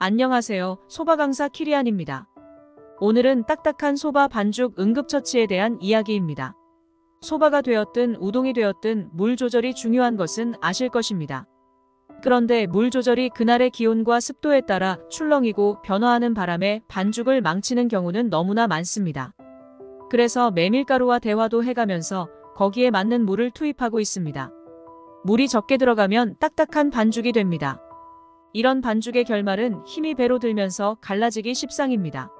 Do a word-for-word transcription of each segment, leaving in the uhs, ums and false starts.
안녕하세요. 소바 강사 키리안입니다. 오늘은 딱딱한 소바 반죽 응급처치에 대한 이야기입니다. 소바가 되었든 우동이 되었든 물 조절이 중요한 것은 아실 것입니다. 그런데 물 조절이 그날의 기온과 습도에 따라 출렁이고 변화하는 바람에 반죽을 망치는 경우는 너무나 많습니다. 그래서 메밀가루와 대화도 해가면서 거기에 맞는 물을 투입하고 있습니다. 물이 적게 들어가면 딱딱한 반죽이 됩니다. 이런 반죽의 결말은 힘이 배로 들면서 갈라지기 십상입니다.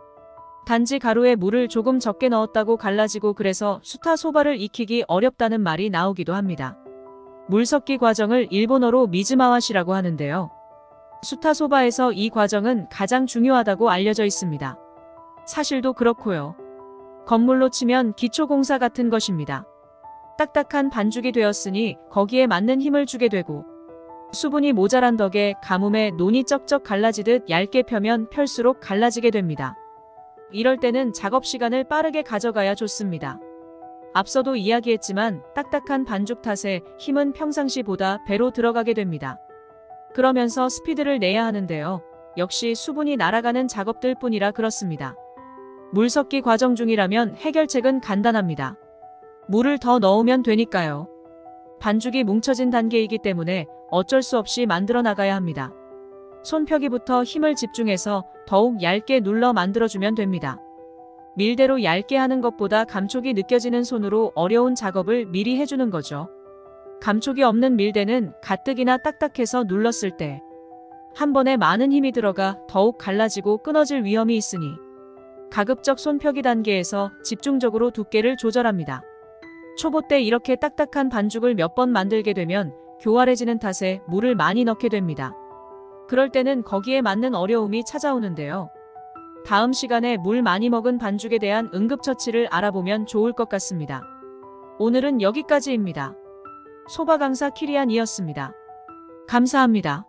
단지 가루에 물을 조금 적게 넣었다고 갈라지고 그래서 수타 소바를 익히기 어렵다는 말이 나오기도 합니다. 물 섞기 과정을 일본어로 미즈마와시라고 하는데요. 수타 소바에서 이 과정은 가장 중요하다고 알려져 있습니다. 사실도 그렇고요. 건물로 치면 기초공사 같은 것입니다. 딱딱한 반죽이 되었으니 거기에 맞는 힘을 주게 되고 수분이 모자란 덕에 가뭄에 논이 쩍쩍 갈라지듯 얇게 펴면 펼수록 갈라지게 됩니다. 이럴 때는 작업 시간을 빠르게 가져가야 좋습니다. 앞서도 이야기했지만 딱딱한 반죽 탓에 힘은 평상시보다 배로 들어가게 됩니다. 그러면서 스피드를 내야 하는데요. 역시 수분이 날아가는 작업들 뿐이라 그렇습니다. 물 섞기 과정 중이라면 해결책은 간단합니다. 물을 더 넣으면 되니까요. 반죽이 뭉쳐진 단계이기 때문에 어쩔 수 없이 만들어 나가야 합니다. 손펴기부터 힘을 집중해서 더욱 얇게 눌러 만들어주면 됩니다. 밀대로 얇게 하는 것보다 감촉이 느껴지는 손으로 어려운 작업을 미리 해주는 거죠. 감촉이 없는 밀대는 가뜩이나 딱딱해서 눌렀을 때 한 번에 많은 힘이 들어가 더욱 갈라지고 끊어질 위험이 있으니 가급적 손펴기 단계에서 집중적으로 두께를 조절합니다. 초보 때 이렇게 딱딱한 반죽을 몇 번 만들게 되면 교활해지는 탓에 물을 많이 넣게 됩니다. 그럴 때는 거기에 맞는 어려움이 찾아오는데요. 다음 시간에 물 많이 먹은 반죽에 대한 응급처치를 알아보면 좋을 것 같습니다. 오늘은 여기까지입니다. 소바 강사 키리안이었습니다. 감사합니다.